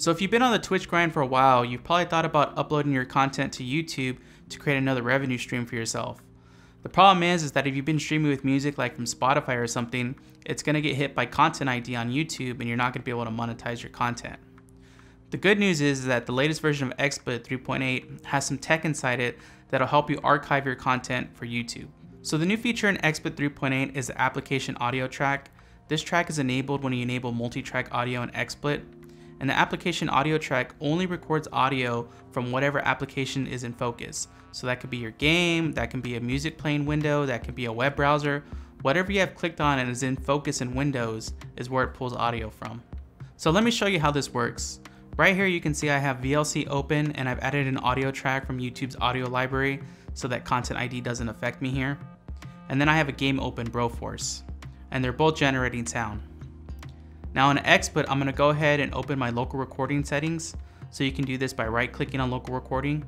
So if you've been on the Twitch grind for a while, you've probably thought about uploading your content to YouTube to create another revenue stream for yourself. The problem is that if you've been streaming with music like from Spotify or something, it's going to get hit by Content ID on YouTube and you're not going to be able to monetize your content. The good news is that the latest version of XSplit 3.8 has some tech inside it that'll help you archive your content for YouTube. So the new feature in XSplit 3.8 is the application audio track. This track is enabled when you enable multi-track audio in XSplit, and the application audio track only records audio from whatever application is in focus. So that could be your game, that can be a music playing window, that could be a web browser. Whatever you have clicked on and is in focus in Windows is where it pulls audio from. So let me show you how this works. Right here you can see I have VLC open and I've added an audio track from YouTube's audio library so that Content ID doesn't affect me here. And then I have a game open, Broforce, and they're both generating sound. Now in XSplit, I'm gonna go ahead and open my local recording settings. So you can do this by right clicking on local recording.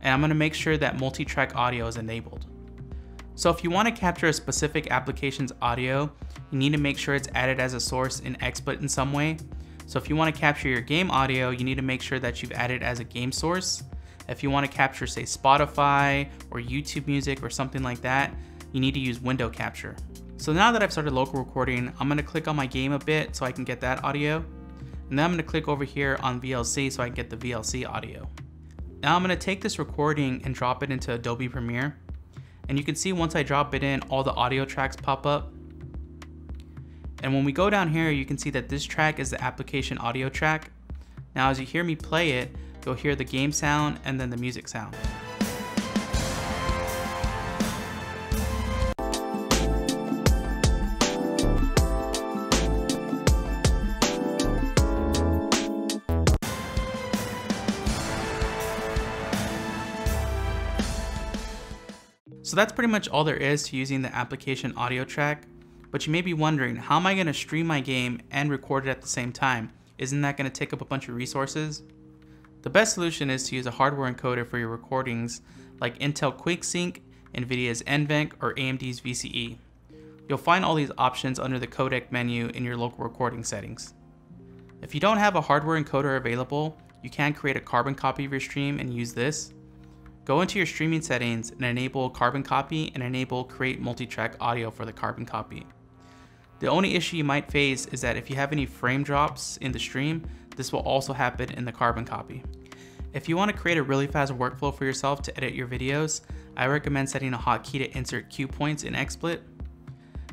And I'm gonna make sure that multi-track audio is enabled. So if you wanna capture a specific application's audio, you need to make sure it's added as a source in XSplit in some way. So if you wanna capture your game audio, you need to make sure that you've added as a game source. If you wanna capture, say, Spotify or YouTube music or something like that, you need to use window capture. So now that I've started local recording, I'm gonna click on my game a bit so I can get that audio. And then I'm gonna click over here on VLC so I can get the VLC audio. Now I'm gonna take this recording and drop it into Adobe Premiere. And you can see once I drop it in, all the audio tracks pop up. And when we go down here, you can see that this track is the application audio track. Now as you hear me play it, you'll hear the game sound and then the music sound. So that's pretty much all there is to using the application audio track, but you may be wondering, how am I going to stream my game and record it at the same time? Isn't that going to take up a bunch of resources? The best solution is to use a hardware encoder for your recordings like Intel Quick Sync, NVIDIA's NVENC, or AMD's VCE. You'll find all these options under the codec menu in your local recording settings. If you don't have a hardware encoder available, you can create a carbon copy of your stream and use this. Go into your streaming settings and enable carbon copy and enable create multi-track audio for the carbon copy. The only issue you might face is that if you have any frame drops in the stream, this will also happen in the carbon copy. If you want to create a really fast workflow for yourself to edit your videos, I recommend setting a hotkey to insert cue points in XSplit.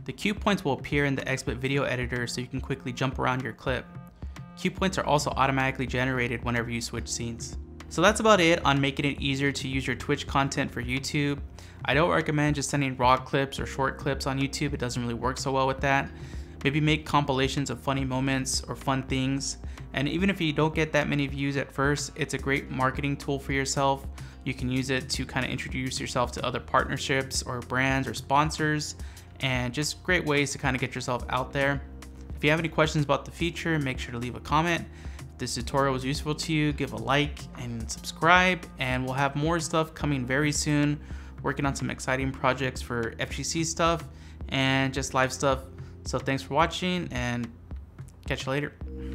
The cue points will appear in the XSplit video editor so you can quickly jump around your clip. Cue points are also automatically generated whenever you switch scenes. So that's about it on making it easier to use your Twitch content for YouTube. I don't recommend just sending raw clips or short clips on YouTube. It doesn't really work so well with that. Maybe make compilations of funny moments or fun things. And even if you don't get that many views at first, it's a great marketing tool for yourself. You can use it to kind of introduce yourself to other partnerships or brands or sponsors, and just great ways to kind of get yourself out there. If you have any questions about the feature, make sure to leave a comment. This tutorial was useful to you, give a like and subscribe, and we'll have more stuff coming very soon. Working on some exciting projects for FGC stuff and just live stuff. So thanks for watching and catch you later.